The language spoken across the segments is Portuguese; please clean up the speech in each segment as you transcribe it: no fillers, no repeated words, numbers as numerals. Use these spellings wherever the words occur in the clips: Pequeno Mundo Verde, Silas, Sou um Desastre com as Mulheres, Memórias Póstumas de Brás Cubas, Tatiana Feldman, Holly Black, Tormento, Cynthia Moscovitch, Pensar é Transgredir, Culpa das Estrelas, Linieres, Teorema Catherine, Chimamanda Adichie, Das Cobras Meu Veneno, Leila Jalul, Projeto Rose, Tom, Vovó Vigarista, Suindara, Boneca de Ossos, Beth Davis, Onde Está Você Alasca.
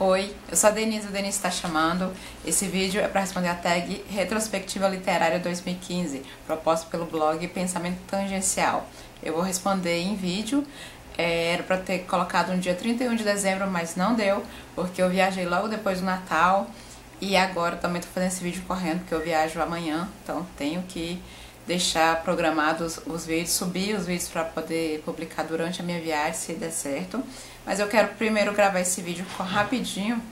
Oi, eu sou a Denise, o Denise está chamando. Esse vídeo é para responder a tag Retrospectiva Literária 2015, proposta pelo blog Pensamento Tangencial. Eu vou responder em vídeo, era para ter colocado no dia 31 de dezembro, mas não deu, porque eu viajei logo depois do Natal e agora também estou fazendo esse vídeo correndo, porque eu viajo amanhã, então tenho que deixar programados os vídeos, subir os vídeos para poder publicar durante a minha viagem, se der certo. Mas eu quero primeiro gravar esse vídeo rapidinho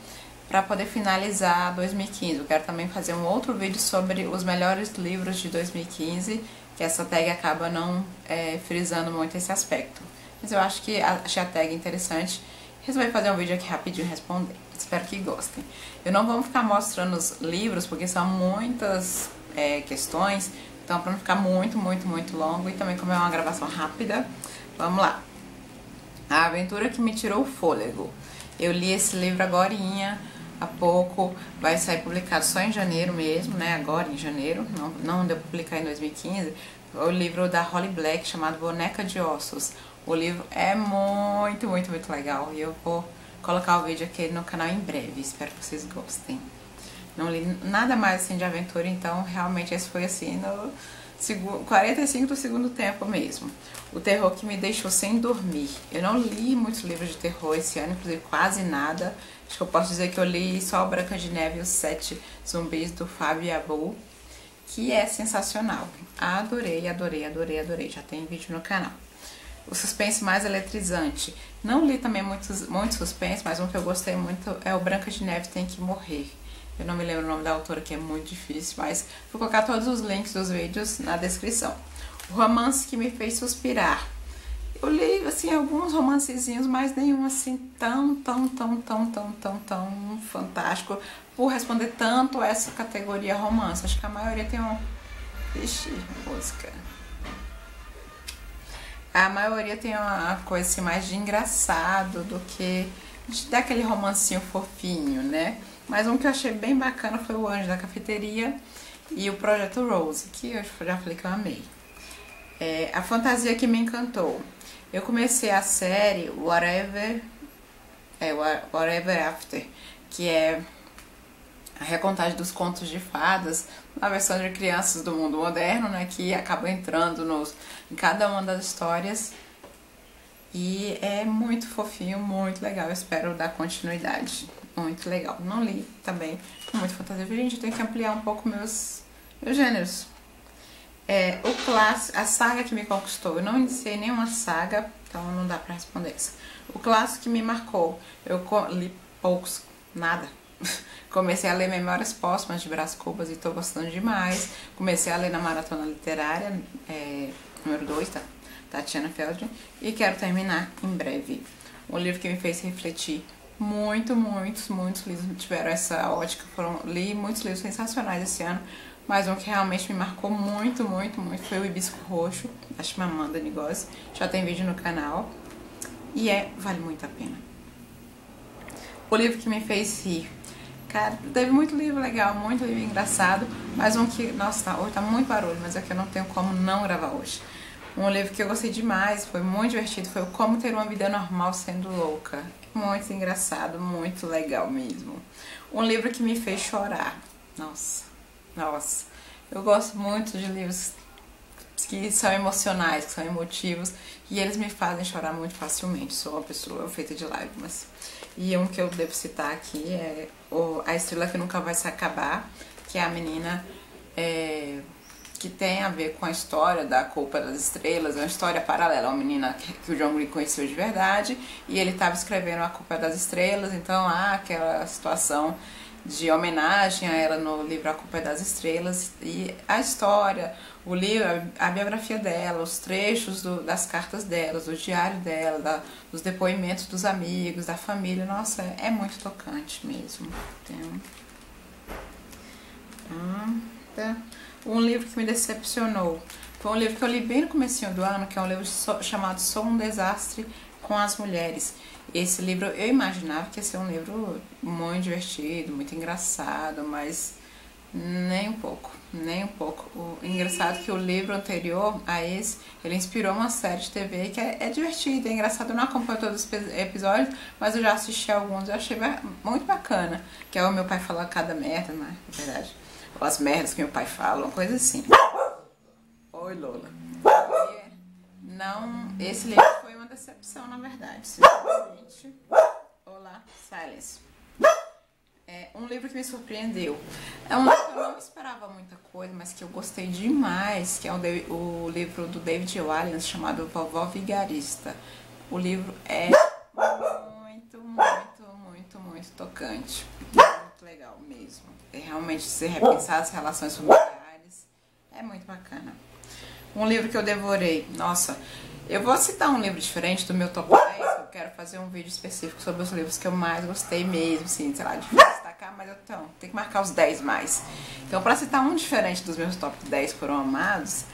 para poder finalizar 2015. Eu quero também fazer um outro vídeo sobre os melhores livros de 2015, que essa tag acaba não frisando muito esse aspecto. Mas eu acho que achei a tag interessante. Resolvi fazer um vídeo aqui rapidinho responder. Espero que gostem. Eu não vou ficar mostrando os livros, porque são muitas questões. Então, para não ficar muito longo e também como é uma gravação rápida, vamos lá. A Aventura que Me Tirou o Fôlego. Eu li esse livro agorinha, há pouco, vai sair publicado só em janeiro mesmo, né? Agora em janeiro, não deu publicar em 2015. O livro da Holly Black, chamado Boneca de Ossos. O livro é muito legal e eu vou colocar o vídeo aqui no canal em breve, espero que vocês gostem. Não li nada mais assim de aventura, então realmente esse foi assim no 45 do segundo tempo mesmo. O Terror que Me Deixou Sem Dormir. Eu não li muitos livros de terror esse ano, inclusive quase nada. Acho que eu posso dizer que eu li só Branca de Neve e os Sete Zumbis, do Fabio Yabou, que é sensacional. Adorei. Já tem vídeo no canal. O suspense mais eletrizante. Não li também muitos suspense, mas um que eu gostei muito é o Branca de Neve Tem Que Morrer. Eu não me lembro o nome da autora, que é muito difícil, mas vou colocar todos os links dos vídeos na descrição. O Romance que Me Fez Suspirar. Eu li, assim, alguns romancezinhos, mas nenhum, assim, tão fantástico por responder tanto a essa categoria romance. Acho que a maioria tem um... Ixi, música. A maioria tem uma coisa, assim, mais de engraçado do que... de dar aquele romancinho fofinho, né? Mas um que eu achei bem bacana foi o Anjo da Cafeteria e o Projeto Rose, que eu já falei que eu amei. A Fantasia que Me Encantou. Eu comecei a série Whatever After, que é a recontagem dos contos de fadas na versão de crianças do mundo moderno, né, que acaba entrando em cada uma das histórias. E é muito fofinho, muito legal, eu espero dar continuidade. Muito legal. Não li também, muito fantasia. Gente, eu tenho que ampliar um pouco meus gêneros. O clássico, a saga que me conquistou. Eu não iniciei nenhuma saga, então não dá pra responder essa. O clássico que me marcou. Eu li poucos, nada. Comecei a ler Memórias Póstumas de Brás Cubas e tô gostando demais. Comecei a ler na Maratona Literária, número 2, tá? Tatiana Feldman. E quero terminar em breve. Um livro que me fez refletir. Muitos livros tiveram essa ótica, li muitos livros sensacionais esse ano, mas um que realmente me marcou muito foi o Hibisco Roxo, da Chimamanda Adichie, já tem vídeo no canal, e vale muito a pena. O livro que me fez rir, cara, teve muito livro legal, muito livro engraçado, mas um que, nossa, hoje tá muito barulho, mas é que eu não tenho como não gravar hoje. Um livro que eu gostei demais, foi muito divertido, foi o Como Ter uma Vida Normal Sendo Louca. Muito engraçado, muito legal mesmo. Um livro que me fez chorar. Nossa. Eu gosto muito de livros que são emocionais, que são emotivos. E eles me fazem chorar muito facilmente. Sou uma pessoa feita de lágrimas. E um que eu devo citar aqui é A Estrela que Nunca Vai Se Acabar, que é a menina... que tem a ver com a história da Culpa das Estrelas, é uma história paralela, uma menina que o John Green conheceu de verdade, e ele estava escrevendo A Culpa das Estrelas, então há aquela situação de homenagem a ela no livro A Culpa das Estrelas, e a história, o livro, a biografia dela, os trechos das cartas dela, do diário dela, dos depoimentos dos amigos, da família, nossa, é muito tocante mesmo. Então, um livro que me decepcionou. Foi um livro que eu li bem no comecinho do ano, que é um livro chamado Sou um Desastre com as Mulheres. Esse livro eu imaginava que ia ser um livro muito divertido, muito engraçado, mas Nem um pouco, nem um pouco. O engraçado que o livro anterior a esse, ele inspirou uma série de TV que é divertida, é engraçado, eu não acompanho todos os episódios, mas eu já assisti alguns e achei muito bacana, que é o Meu Pai Fala Cada Merda, mas é verdade, ou As Merdas que Meu Pai Fala, uma coisa assim. Oi, Lola. Não, esse livro foi uma decepção, na verdade, sinceramente. Olá, Silas. É um livro que me surpreendeu. É um livro que eu não esperava muita coisa, mas que eu gostei demais, que é o livro do David Walliams, chamado Vovó Vigarista. O livro é muito tocante. Muito legal mesmo. É realmente se repensar as relações familiares. É muito bacana. Um livro que eu devorei. Nossa, eu vou citar um livro diferente do meu top 10. Eu quero fazer um vídeo específico sobre os livros que eu mais gostei mesmo, assim, sei lá, difícil destacar, mas então, tem que marcar os 10 mais. Então, pra citar um diferente dos meus top 10 que foram amados,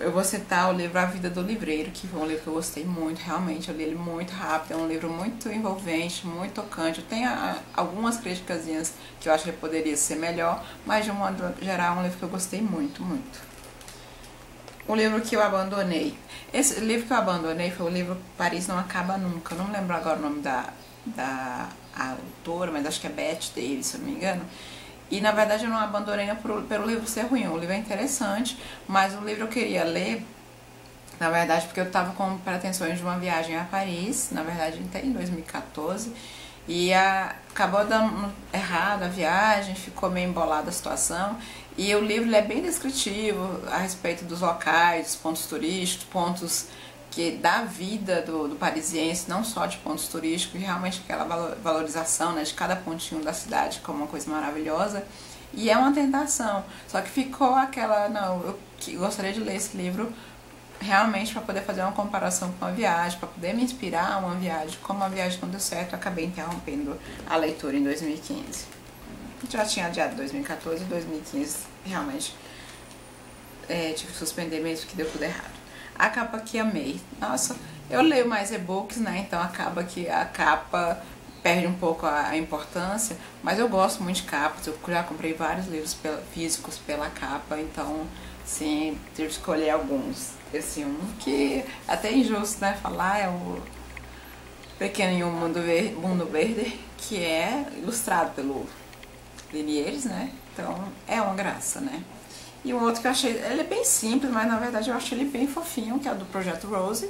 eu vou citar o livro A Vida do Livreiro, que foi um livro que eu gostei muito, realmente, eu li ele muito rápido, é um livro muito envolvente, muito tocante. Eu tenho algumas criticazinhas que eu acho que poderia ser melhor, mas de um modo geral é um livro que eu gostei muito, muito. O livro que eu abandonei. Esse livro que eu abandonei foi o livro Paris Não Acaba Nunca. Eu não lembro agora o nome da autora, mas acho que é Beth Davis, se eu não me engano. E na verdade eu não abandonei pelo livro ser ruim. O livro é interessante, mas o livro eu queria ler, na verdade, porque eu estava com pretensões de uma viagem a Paris, na verdade até em 2014. E acabou dando errado a viagem, ficou meio embolada a situação. E o livro é bem descritivo a respeito dos locais, dos pontos turísticos, pontos que da vida do parisiense, não só de pontos turísticos, e realmente aquela valorização, né, de cada pontinho da cidade como uma coisa maravilhosa. E é uma tentação, só que ficou aquela, não, eu gostaria de ler esse livro realmente para poder fazer uma comparação com a viagem, para poder me inspirar uma viagem. Como a viagem não deu certo, eu acabei interrompendo a leitura em 2015. Já tinha adiado 2014 e 2015, realmente tive que suspender mesmo que deu tudo errado. A capa que amei. Nossa, eu leio mais e-books, né, então acaba que a capa perde um pouco a importância, mas eu gosto muito de capas, eu já comprei vários livros físicos pela capa, então... Sim, tive que escolher alguns. Esse um que até é injusto, né, falar, é o Pequeno Mundo Verde, que é ilustrado pelo Linieres, né? Então é uma graça, né? E um outro que eu achei, ele é bem simples, mas na verdade eu achei ele bem fofinho, que é o do Projeto Rose.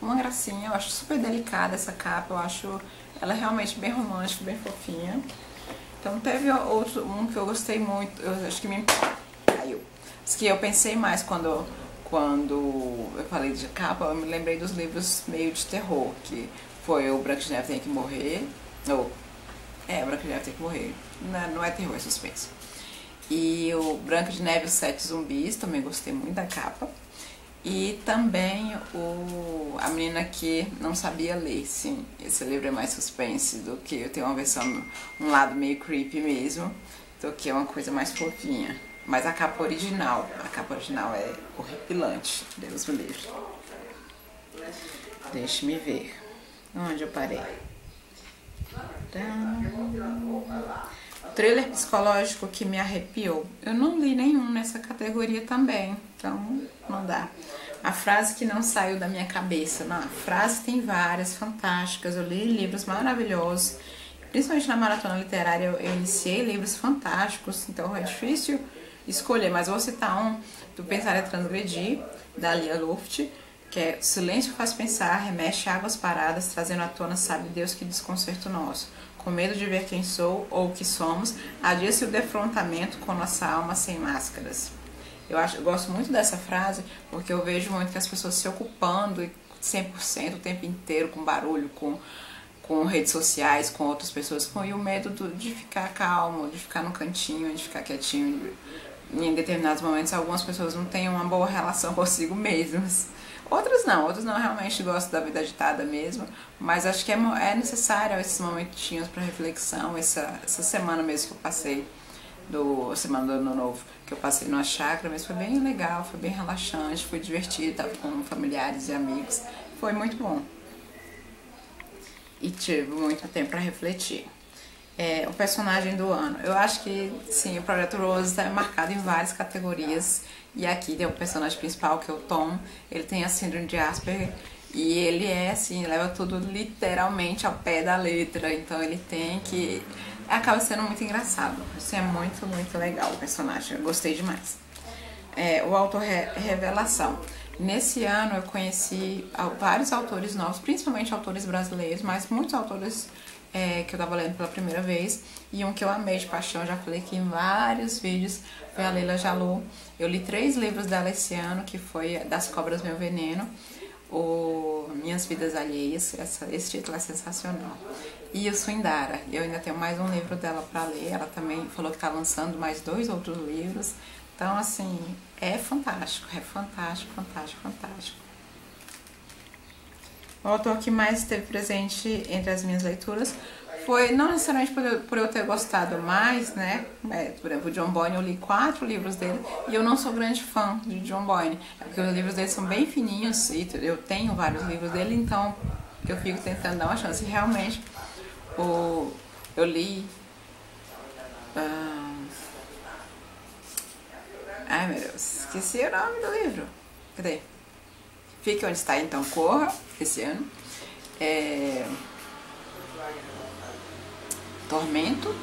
Uma gracinha, eu acho super delicada essa capa, eu acho ela realmente bem romântica, bem fofinha. Então teve outro, um que eu gostei muito, eu acho que me caiu. Que eu pensei mais quando eu falei de capa, eu me lembrei dos livros meio de terror, que foi o Branca de Neve Tem Que Morrer, ou Branca de Neve Tem Que Morrer, não é terror, é suspense. E o Branca de Neve e os Sete Zumbis, também gostei muito da capa. E também A Menina Que Não Sabia Ler. Sim, esse livro é mais suspense do que, eu tenho uma versão, um lado meio creepy mesmo, do que é uma coisa mais fofinha. Mas a capa original é horripilante, Deus me livre. Deixe-me ver, onde eu parei? Thriller psicológico que me arrepiou. Eu não li nenhum nessa categoria também, então não dá. A frase que não saiu da minha cabeça. Não, a frase tem várias, fantásticas, eu li livros maravilhosos. Principalmente na maratona literária eu iniciei livros fantásticos, então é difícil escolher, mas vou citar um do Pensar é Transgredir, da Lia Luft, que é: silêncio faz pensar, remexe águas paradas, trazendo à tona sabe Deus que desconcerto nosso, com medo de ver quem sou ou o que somos, adia-se o defrontamento com nossa alma sem máscaras. Eu gosto muito dessa frase porque eu vejo muito que as pessoas se ocupando 100% o tempo inteiro com barulho, com redes sociais, com outras pessoas, e o medo de ficar calmo, de ficar no cantinho, de ficar quietinho. Em determinados momentos, algumas pessoas não têm uma boa relação consigo mesmas. Outras não realmente gostam da vida agitada mesmo, mas acho que é necessário esses momentinhos para reflexão. Essa semana mesmo que eu passei, semana do Ano Novo, que eu passei numa chácara, mas foi bem legal, foi bem relaxante, foi divertido, estava com familiares e amigos, foi muito bom. E tive muito tempo para refletir. o personagem do ano. Eu acho que, sim, o Projeto Rose é marcado em várias categorias. E aqui tem o personagem principal, que é o Tom. Ele tem a síndrome de Asperger. E ele é assim, leva tudo literalmente ao pé da letra. Então ele tem que... acaba sendo muito engraçado. Isso é muito, muito legal o personagem. Eu gostei demais. O autor revelação. Nesse ano eu conheci vários autores novos, principalmente autores brasileiros, mas muitos autores que eu tava lendo pela primeira vez. E um que eu amei de paixão, já falei aqui em vários vídeos, foi a Leila Jalul. Eu li 3 livros dela esse ano, que foi Das Cobras Meu Veneno, ou Minhas Vidas Alheias, esse título é sensacional, e o Suindara. Eu ainda tenho mais um livro dela para ler. Ela também falou que tá lançando mais 2 outros livros. Então, assim, é fantástico. O autor que mais esteve presente entre as minhas leituras foi, não necessariamente por eu ter gostado mais, né? Por exemplo, o John Boyne, eu li 4 livros dele e eu não sou grande fã de John Boyne, porque os livros dele são bem fininhos e eu tenho vários livros dele, então eu fico tentando dar uma chance. E realmente, eu li... ai, meu Deus, esqueci o nome do livro. Cadê? Fique Onde Está, Então Corra, esse ano. Tormento,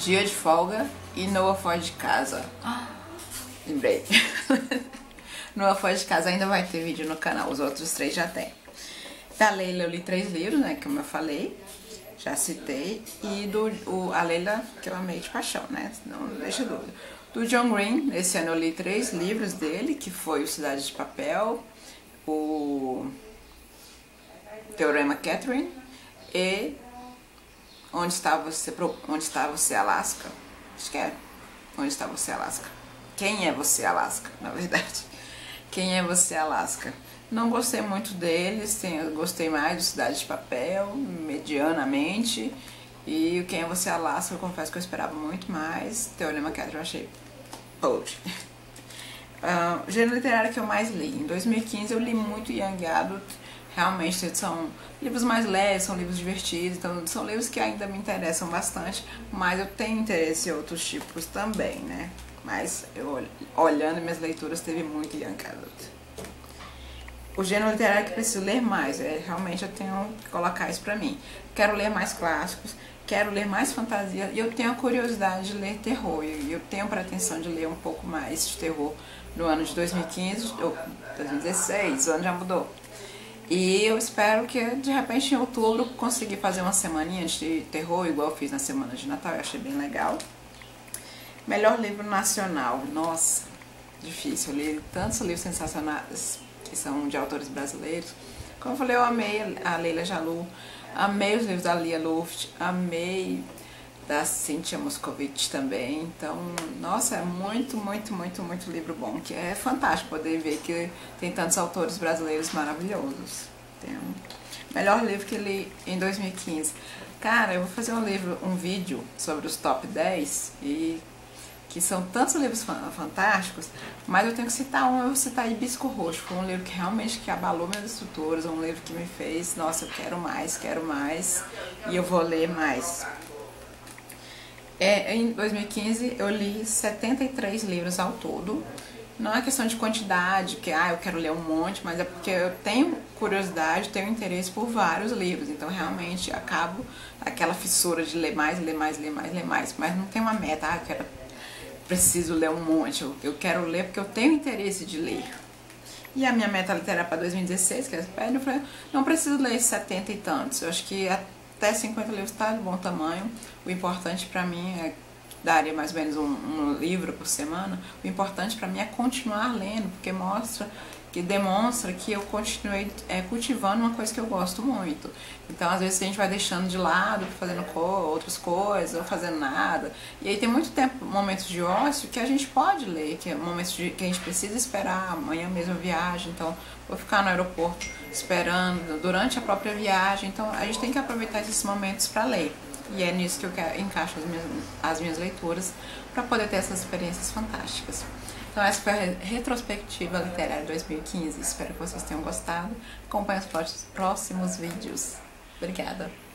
Dia de Folga e Nova Foz de Casa. Lembrei. Nova Foz de Casa ainda vai ter vídeo no canal, os outros 3 já tem. Da Leila eu li 3 livros, né, como eu falei, já citei. E a Leila, que eu amei de paixão, né, não deixa dúvida. Do John Green, esse ano eu li 3 livros dele, que foi o Cidade de Papel, o Teorema Catherine e Onde Está Você Alasca? Acho que é Onde Está Você Alasca. Quem é Você Alasca, na verdade. Quem é Você Alasca? Não gostei muito deles, gostei mais do Cidade de Papel, medianamente. E o Quem é Você Alasca, eu confesso que eu esperava muito mais. Teorema Catherine eu achei pobre. O gênero literário que eu mais li. Em 2015 eu li muito Young Adult. Realmente são livros mais leves, são livros divertidos. Então são livros que ainda me interessam bastante. Mas eu tenho interesse em outros tipos também, né? Mas eu, olhando minhas leituras, teve muito Young Adult. O gênero literário que eu preciso ler mais. Realmente eu tenho que colocar isso pra mim. Quero ler mais clássicos. Quero ler mais fantasia. E eu tenho a curiosidade de ler terror. E eu tenho a pretensão de ler um pouco mais de terror no ano de 2015 ou 2016, o ano já mudou. E eu espero que, de repente, em outubro, conseguir fazer uma semaninha de terror, igual eu fiz na semana de Natal. Eu achei bem legal. Melhor livro nacional. Nossa, difícil. Eu li tantos livros sensacionais que são de autores brasileiros. Como eu falei, eu amei a Leila Jalul. Amei os livros da Lia Luft, amei da Cynthia Moscovitch também. Então, nossa, é muito livro bom, que é fantástico poder ver que tem tantos autores brasileiros maravilhosos. Então, melhor livro que li em 2015. Cara, eu vou fazer um vídeo sobre os top 10, e que são tantos livros fantásticos, mas eu tenho que citar um. Eu vou citar Hibisco Roxo, foi um livro que realmente abalou meus estruturas, um livro que me fez, nossa, eu quero mais, e eu vou ler mais. Em 2015 eu li 73 livros ao todo. Não é questão de quantidade, porque eu quero ler um monte, mas é porque eu tenho curiosidade, tenho interesse por vários livros. Então realmente acabo aquela fissura de ler mais, mas não tem uma meta, eu quero... preciso ler um monte, eu quero ler porque eu tenho interesse de ler. E a minha meta literária para 2016, que eu espero, não preciso ler 70 e tantos. Eu acho que até 50 livros está de bom tamanho. O importante para mim é, daria mais ou menos um livro por semana. O importante para mim é continuar lendo, porque demonstra que eu continuei cultivando uma coisa que eu gosto muito. Então, às vezes a gente vai deixando de lado, fazendo outras coisas, ou fazendo nada. E aí tem muito tempo, momentos de ócio que a gente pode ler, que é momentos que a gente precisa esperar, amanhã mesmo eu viajo, então vou ficar no aeroporto esperando durante a própria viagem. Então a gente tem que aproveitar esses momentos para ler. E é nisso que eu encaixo as minhas leituras, para poder ter essas experiências fantásticas. Então essa foi a retrospectiva literária 2015. Espero que vocês tenham gostado. Acompanhe os próximos vídeos. Obrigada!